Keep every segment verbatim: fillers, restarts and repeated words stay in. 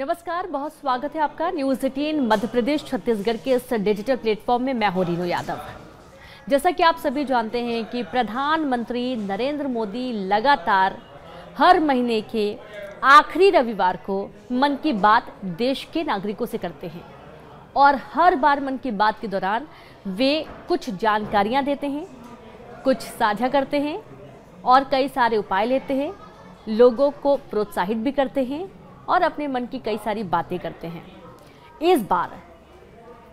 नमस्कार, बहुत स्वागत है आपका न्यूज़ अठारह मध्य प्रदेश छत्तीसगढ़ के इस डिजिटल प्लेटफॉर्म में। मैं हूं रीना यादव। जैसा कि आप सभी जानते हैं कि प्रधानमंत्री नरेंद्र मोदी लगातार हर महीने के आखिरी रविवार को मन की बात देश के नागरिकों से करते हैं और हर बार मन की बात के दौरान वे कुछ जानकारियाँ देते हैं, कुछ साझा करते हैं और कई सारे उपाय लेते हैं, लोगों को प्रोत्साहित भी करते हैं और अपने मन की कई सारी बातें करते हैं। इस बार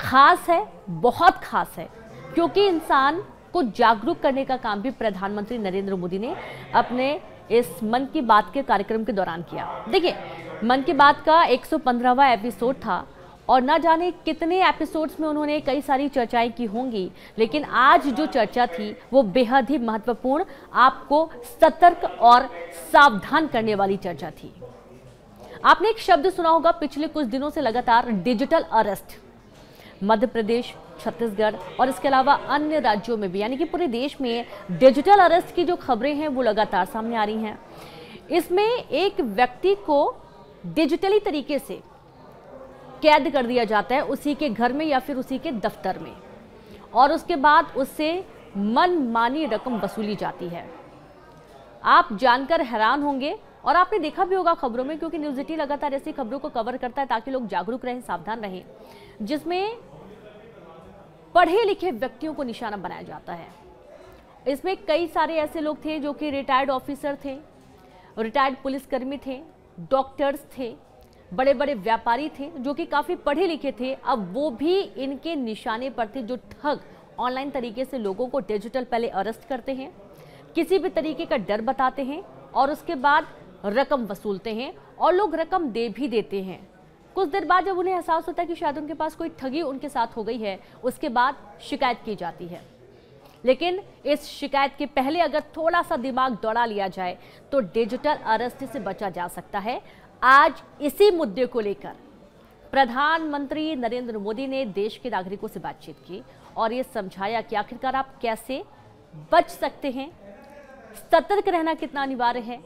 खास है, बहुत खास है, क्योंकि इंसान को जागरूक करने का काम भी प्रधानमंत्री नरेंद्र मोदी ने अपने इस मन की बात के कार्यक्रम के दौरान किया। देखिए, मन की बात का एक सौ पंद्रहवां एपिसोड था और ना जाने कितने एपिसोड्स में उन्होंने कई सारी चर्चाएं की होंगी, लेकिन आज जो चर्चा थी वो बेहद ही महत्वपूर्ण, आपको सतर्क और सावधान करने वाली चर्चा थी। आपने एक शब्द सुना होगा पिछले कुछ दिनों से लगातार, डिजिटल अरेस्ट। मध्य प्रदेश, छत्तीसगढ़ और इसके अलावा अन्य राज्यों में भी, यानी कि पूरे देश में डिजिटल अरेस्ट की जो खबरें हैं वो लगातार सामने आ रही हैं। इसमें एक व्यक्ति को डिजिटली तरीके से कैद कर दिया जाता है उसी के घर में या फिर उसी के दफ्तर में, और उसके बाद उससे मनमानी रकम वसूली जाती है। आप जानकर हैरान होंगे और आपने देखा भी होगा खबरों में, क्योंकि न्यूज़ अठारह लगातार ऐसी खबरों को कवर करता है ताकि लोग जागरूक रहें, सावधान रहें, जिसमें पढ़े लिखे व्यक्तियों को निशाना बनाया जाता है। इसमें कई सारे ऐसे लोग थे जो कि रिटायर्ड ऑफिसर थे, रिटायर्ड पुलिसकर्मी थे, डॉक्टर्स थे, बड़े बड़े व्यापारी थे जो कि काफ़ी पढ़े लिखे थे। अब वो भी इनके निशाने पर थे, जो ठग ऑनलाइन तरीके से लोगों को डिजिटल पहले अरेस्ट करते हैं, किसी भी तरीके का डर बताते हैं और उसके बाद रकम वसूलते हैं और लोग रकम दे भी देते हैं। कुछ देर बाद जब उन्हें एहसास होता है कि शायद उनके पास कोई ठगी उनके साथ हो गई है, उसके बाद शिकायत की जाती है। लेकिन इस शिकायत के पहले अगर थोड़ा सा दिमाग दौड़ा लिया जाए तो डिजिटल अरेस्ट से बचा जा सकता है। आज इसी मुद्दे को लेकर प्रधानमंत्री नरेंद्र मोदी ने देश के नागरिकों से बातचीत की और ये समझाया कि आखिरकार आप कैसे बच सकते हैं, सतर्क रहना कितना अनिवार्य है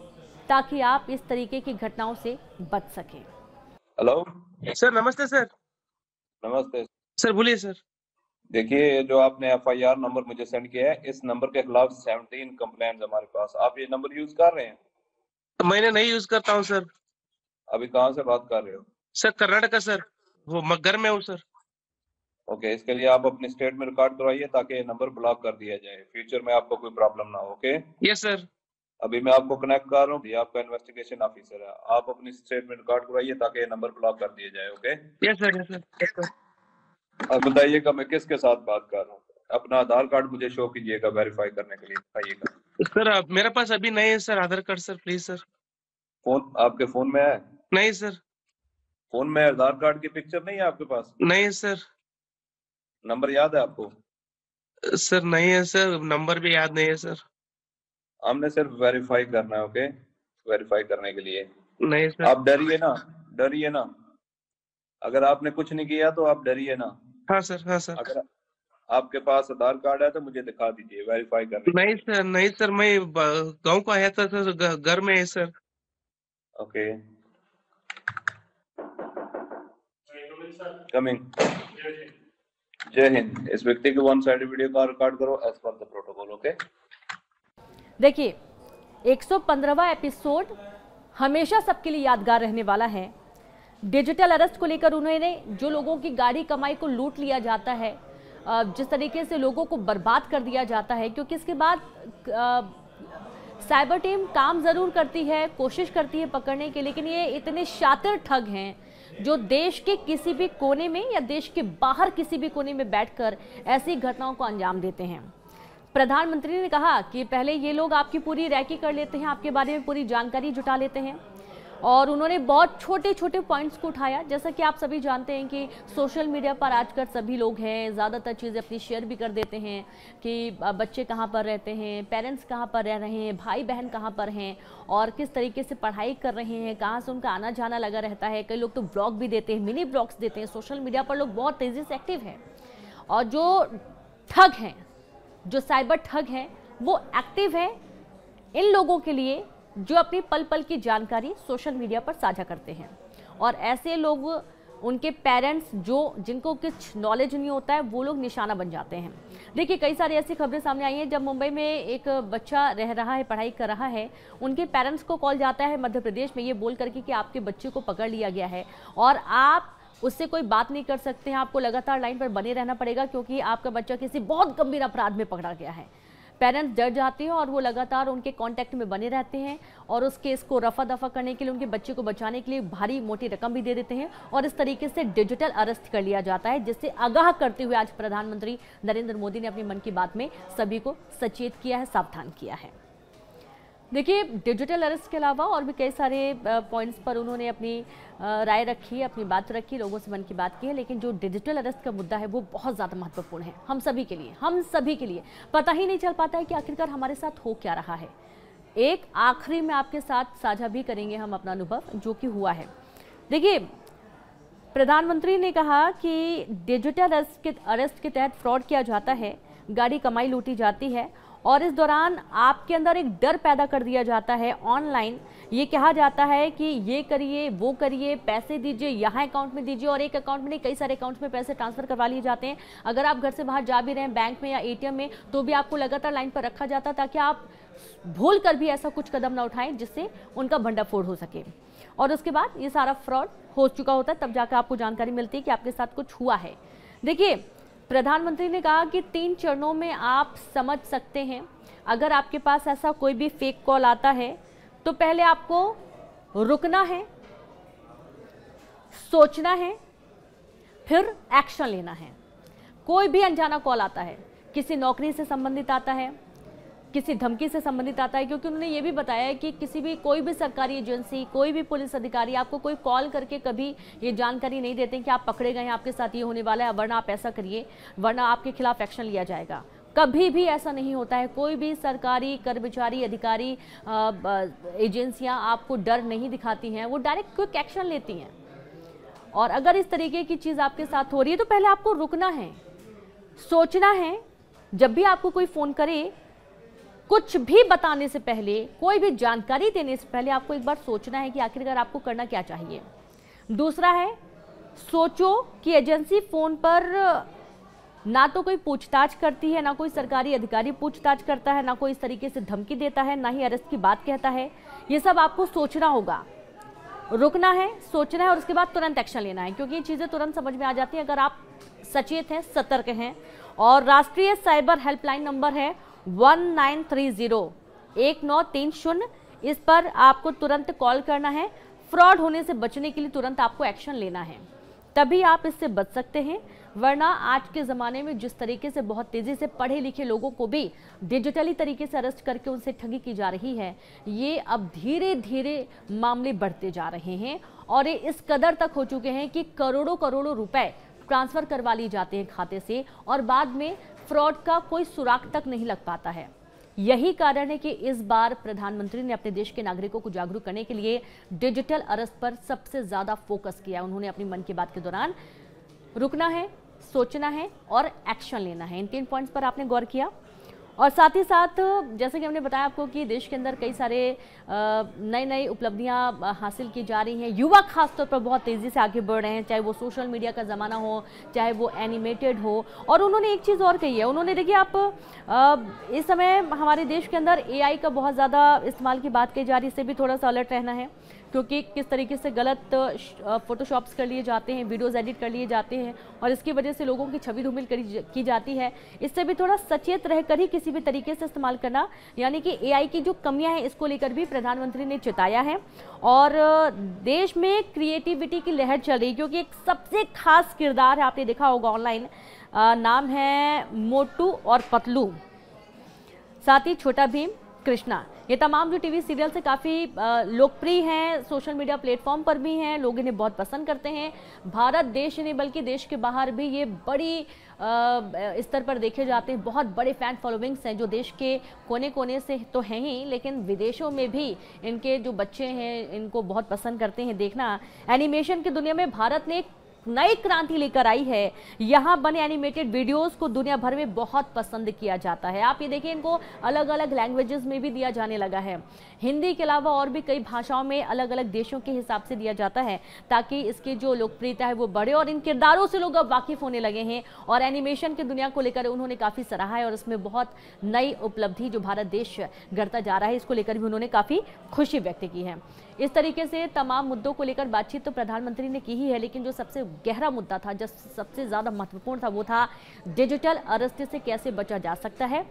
ताकि आप इस तरीके की घटनाओं से बच सके। हेलो सर, नमस्ते सर। नमस्ते सर, बोलिए सर। देखिए, जो आपने एफ आई आर नंबर मुझे सेंड किया है, इस नंबर के खिलाफ सत्रह कंप्लेंट्स हमारे पास। आप ये नंबर यूज कर रहे हैं? मैंने नहीं यूज करता हूँ सर। अभी कहाँ से बात कर रहे हो सर? कर्नाटक सर, वो मगर में हूँ सर। ओके, इसके लिए आप अपने स्टेट में रिकॉर्ड करवाइए ताकि ये नंबर ब्लॉक कर दिया जाए, फ्यूचर में आपको कोई प्रॉब्लम ना हो। ओके? Yes sir. अभी मैं आपको कनेक्ट कर रहा हूँ, ये आपका इन्वेस्टिगेशन ऑफिसर है, आप अपनी स्टेटमेंट रिकॉर्ड करवाइए ताकि ये नंबर ब्लॉक कर दिया जाए। Okay? Yes sir, yes sir. अब बताइएगा मैं किसके साथ बात कर रहा हूँ? अपना आधार कार्ड मुझे शो कीजिएगा वेरीफाई करने के लिए, बताइएगा। सर मेरे पास अभी नहीं है sir Aadhaar card sir, please sir. Phone आपके फोन में है? नहीं सर। फोन में आधार कार्ड की पिक्चर नहीं है आपके पास? नहीं सर। नंबर याद है आपको? सर नहीं है सर, नंबर भी याद नहीं है सर। हमने सिर्फ वेरीफाई करना है। ओके, वेरीफाई करने के लिए नहीं सर। आप डरिए ना, डरिए ना, अगर आपने कुछ नहीं किया तो आप डरिए ना। हाँ सर, हाँ सर। अगर आपके पास आधार कार्ड है तो मुझे दिखा दीजिए वेरीफाई करने। नहीं सर, नहीं सर, मैं गांव का आया था सर, घर में है सर। Okay, coming. जय हिंद। इस व्यक्ति के वन साइड वीडियो का रिकॉर्ड करो as per the protocol. Okay? देखिए, एक सौ पंद्रहवां एपिसोड हमेशा सबके लिए यादगार रहने वाला है। डिजिटल अरेस्ट को लेकर उन्होंने जो लोगों की गाड़ी कमाई को लूट लिया जाता है, जिस तरीके से लोगों को बर्बाद कर दिया जाता है, क्योंकि इसके बाद आ, साइबर टीम काम ज़रूर करती है, कोशिश करती है पकड़ने की, लेकिन ये इतने शातिर ठग हैं जो देश के किसी भी कोने में या देश के बाहर किसी भी कोने में बैठकर ऐसी घटनाओं को अंजाम देते हैं। प्रधानमंत्री ने कहा कि पहले ये लोग आपकी पूरी रैकी कर लेते हैं, आपके बारे में पूरी जानकारी जुटा लेते हैं, और उन्होंने बहुत छोटे छोटे पॉइंट्स को उठाया। जैसा कि आप सभी जानते हैं कि सोशल मीडिया पर आजकल सभी लोग हैं, ज़्यादातर चीज़ें अपनी शेयर भी कर देते हैं कि बच्चे कहाँ पर रहते हैं, पेरेंट्स कहाँ पर रह रहे हैं, भाई बहन कहाँ पर हैं और किस तरीके से पढ़ाई कर रहे हैं, कहाँ से उनका आना जाना लगा रहता है। कई लोग तो ब्लॉग भी देते हैं, मिनी ब्लॉग्स देते हैं। सोशल मीडिया पर लोग बहुत तेज़ी से एक्टिव हैं और जो ठग हैं, जो साइबर ठग हैं, वो एक्टिव हैं इन लोगों के लिए जो अपनी पल पल की जानकारी सोशल मीडिया पर साझा करते हैं। और ऐसे लोग, उनके पेरेंट्स जो जिनको कुछ नॉलेज नहीं होता है, वो लोग निशाना बन जाते हैं। देखिए, कई सारी ऐसी खबरें सामने आई हैं जब मुंबई में एक बच्चा रह रहा है, पढ़ाई कर रहा है, उनके पेरेंट्स को कॉल जाता है मध्य प्रदेश में ये बोल करके कि आपके बच्चे को पकड़ लिया गया है और आप उससे कोई बात नहीं कर सकते हैं, आपको लगातार लाइन पर बने रहना पड़ेगा क्योंकि आपका बच्चा किसी बहुत गंभीर अपराध में पकड़ा गया है। पेरेंट्स डर जाते हैं और वो लगातार उनके कांटेक्ट में बने रहते हैं और उस केस को रफा दफा करने के लिए, उनके बच्चे को बचाने के लिए भारी मोटी रकम भी दे देते हैं और इस तरीके से डिजिटल अरेस्ट कर लिया जाता है, जिससे आगाह करते हुए आज प्रधानमंत्री नरेंद्र मोदी ने अपनी मन की बात में सभी को सचेत किया है, सावधान किया है। देखिए, डिजिटल अरेस्ट के अलावा और भी कई सारे पॉइंट्स पर उन्होंने अपनी राय रखी है, अपनी बात रखी, लोगों से मन की बात की है, लेकिन जो डिजिटल अरेस्ट का मुद्दा है वो बहुत ज़्यादा महत्वपूर्ण है हम सभी के लिए, हम सभी के लिए। पता ही नहीं चल पाता है कि आखिरकार हमारे साथ हो क्या रहा है। एक आखिरी में आपके साथ साझा भी करेंगे हम अपना अनुभव जो कि हुआ है। देखिए, प्रधानमंत्री ने कहा कि डिजिटल अरेस्ट के अरेस्ट के तहत फ्रॉड किया जाता है, गाड़ी कमाई लूटी जाती है और इस दौरान आपके अंदर एक डर पैदा कर दिया जाता है। ऑनलाइन ये कहा जाता है कि ये करिए, वो करिए, पैसे दीजिए, यहाँ अकाउंट में दीजिए और एक अकाउंट में नहीं, कई सारे अकाउंट्स में पैसे ट्रांसफ़र करवा लिए जाते हैं। अगर आप घर से बाहर जा भी रहे हैं, बैंक में या एटीएम में, तो भी आपको लगातार लाइन पर रखा जाता है ताकि आप भूल कर भी ऐसा कुछ कदम ना उठाएं जिससे उनका भंडाफोड़ हो सके। और उसके बाद ये सारा फ्रॉड हो चुका होता है, तब जाकर आपको जानकारी मिलती है कि आपके साथ कुछ हुआ है। देखिए, प्रधानमंत्री ने कहा कि तीन चरणों में आप समझ सकते हैं। अगर आपके पास ऐसा कोई भी फेक कॉल आता है तो पहले आपको रुकना है, सोचना है, फिर एक्शन लेना है। कोई भी अनजाना कॉल आता है, किसी नौकरी से संबंधित आता है, किसी धमकी से संबंधित आता है, क्योंकि उन्होंने ये भी बताया है कि किसी भी कोई भी सरकारी एजेंसी, कोई भी पुलिस अधिकारी आपको कोई कॉल करके कभी ये जानकारी नहीं देते कि आप पकड़े गए हैं, आपके साथ ये होने वाला है, वरना आप ऐसा करिए, वरना आपके खिलाफ एक्शन लिया जाएगा। कभी भी ऐसा नहीं होता है। कोई भी सरकारी कर्मचारी, अधिकारी, एजेंसियाँ आपको डर नहीं दिखाती हैं, वो डायरेक्ट क्विक एक्शन लेती हैं। और अगर इस तरीके की चीज़ आपके साथ हो रही है तो पहले आपको रुकना है, सोचना है। जब भी आपको कोई फ़ोन करे, कुछ भी बताने से पहले, कोई भी जानकारी देने से पहले आपको एक बार सोचना है कि आखिरकार आपको करना क्या चाहिए। दूसरा है, सोचो कि एजेंसी फ़ोन पर ना तो कोई पूछताछ करती है, ना कोई सरकारी अधिकारी पूछताछ करता है, ना कोई इस तरीके से धमकी देता है, ना ही अरेस्ट की बात कहता है। ये सब आपको सोचना होगा, रुकना है, सोचना है और उसके बाद तुरंत एक्शन लेना है, क्योंकि ये चीज़ें तुरंत समझ में आ जाती हैं अगर आप सचेत हैं, सतर्क हैं। और राष्ट्रीय साइबर हेल्पलाइन नंबर है वन नाइन थ्री जीरो एक नौ तीन शून्य, इस पर आपको तुरंत कॉल करना है। फ्रॉड होने से बचने के लिए तुरंत आपको एक्शन लेना है, तभी आप इससे बच सकते हैं। वरना आज के ज़माने में जिस तरीके से बहुत तेज़ी से पढ़े लिखे लोगों को भी डिजिटली तरीके से अरेस्ट करके उनसे ठगी की जा रही है, ये अब धीरे धीरे मामले बढ़ते जा रहे हैं और ये इस कदर तक हो चुके हैं कि करोड़ों करोड़ों रुपए ट्रांसफ़र करवा लिए जाते हैं खाते से और बाद में फ्रॉड का कोई सुराग तक नहीं लग पाता है। यही कारण है कि इस बार प्रधानमंत्री ने अपने देश के नागरिकों को जागरूक करने के लिए डिजिटल अरेस्ट पर सबसे ज़्यादा फोकस किया। उन्होंने अपनी मन की बात के दौरान रुकना है, सोचना है और एक्शन लेना है, इन तीन पॉइंट्स पर आपने गौर किया। और साथ ही साथ, जैसे कि हमने बताया आपको कि देश के अंदर कई सारे नई नई उपलब्धियां हासिल की जा रही हैं। युवा खासतौर पर बहुत तेज़ी से आगे बढ़ रहे हैं, चाहे वो सोशल मीडिया का ज़माना हो, चाहे वो एनिमेटेड हो। और उन्होंने एक चीज़ और कही है, उन्होंने देखिए आप आ, इस समय हमारे देश के अंदर एआई का बहुत ज़्यादा इस्तेमाल की बात कही जा रही है, इससे भी थोड़ा सा अलर्ट रहना है क्योंकि किस तरीके से गलत फोटोशॉप्स कर लिए जाते हैं, वीडियोज़ एडिट कर लिए जाते हैं और इसकी वजह से लोगों की छवि धूमिल की जाती है। इससे भी थोड़ा सचेत रहकर ही किसी भी तरीके से इस्तेमाल करना, यानी कि एआई की जो कमियां हैं इसको लेकर भी प्रधानमंत्री ने चेताया है। और देश में क्रिएटिविटी की लहर चल रही, क्योंकि एक सबसे खास किरदार है, आपने देखा होगा ऑनलाइन, नाम है मोटू और पतलू, साथ ही छोटा भीम, कृष्णा। ये तमाम जो टीवी सीरियल से काफ़ी लोकप्रिय हैं, सोशल मीडिया प्लेटफॉर्म पर भी हैं, लोग इन्हें बहुत पसंद करते हैं। भारत देश ही नहीं बल्कि देश के बाहर भी ये बड़ी स्तर पर देखे जाते हैं, बहुत बड़े फैन फॉलोइंग्स हैं जो देश के कोने कोने से तो हैं ही, लेकिन विदेशों में भी इनके जो बच्चे हैं इनको बहुत पसंद करते हैं देखना। एनिमेशन की दुनिया में भारत ने नई क्रांति लेकर आई है। यहाँ बने एनिमेटेड वीडियोस को दुनिया भर में बहुत पसंद किया जाता है। आप ये देखिए, इनको अलग अलग लैंग्वेजेस में भी दिया जाने लगा है। हिंदी के अलावा और भी कई भाषाओं में अलग अलग देशों के हिसाब से दिया जाता है, ताकि इसकी जो लोकप्रियता है वो बढ़े और इन किरदारों से लोग अब वाकिफ होने लगे हैं। और एनिमेशन की दुनिया को लेकर उन्होंने काफ़ी सराहा है और इसमें बहुत नई उपलब्धि जो भारत देश गढ़ता जा रहा है, इसको लेकर भी उन्होंने काफ़ी खुशी व्यक्त की है। इस तरीके से तमाम मुद्दों को लेकर बातचीत तो प्रधानमंत्री ने की ही है, लेकिन जो सबसे गहरा मुद्दा था, जो सबसे ज़्यादा महत्वपूर्ण था, वो था डिजिटल अरेस्ट से कैसे बचा जा सकता है।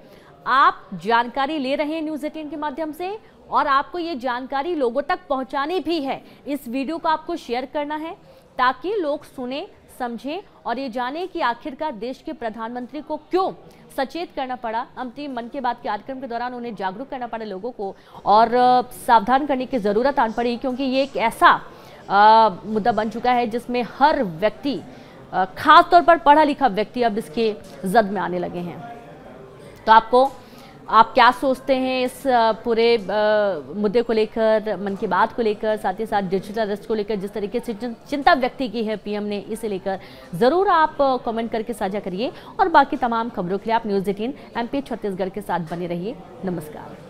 आप जानकारी ले रहे हैं न्यूज़ अठारह के माध्यम से और आपको ये जानकारी लोगों तक पहुंचानी भी है। इस वीडियो को आपको शेयर करना है ताकि लोग सुने, समझें और ये जाने कि आखिरकार देश के प्रधानमंत्री को क्यों सचेत करना पड़ा। अंतिम मन की बात कार्यक्रम के दौरान उन्हें जागरूक करना पड़ा लोगों को और सावधान करने की ज़रूरत आन पड़ी, क्योंकि ये एक ऐसा आ, मुद्दा बन चुका है जिसमें हर व्यक्ति, खासतौर पर पढ़ा लिखा व्यक्ति, अब इसके जद में आने लगे हैं। तो आपको, आप क्या सोचते हैं इस पूरे मुद्दे को लेकर, मन की बात को लेकर, साथ ही साथ डिजिटल अरेस्ट को लेकर जिस तरीके से चिंता व्यक्त की है पीएम ने, इसे लेकर ज़रूर आप कमेंट करके साझा करिए। और बाकी तमाम खबरों के लिए आप न्यूज़ अठारह एमपी छत्तीसगढ़ के साथ बने रहिए। नमस्कार।